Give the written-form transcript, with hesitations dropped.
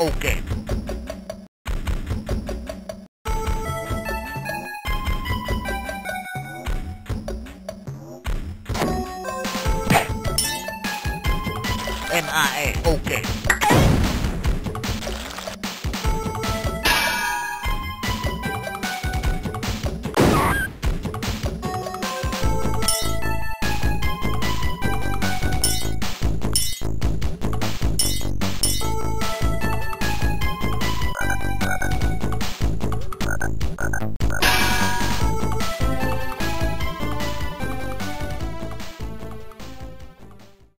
Okay.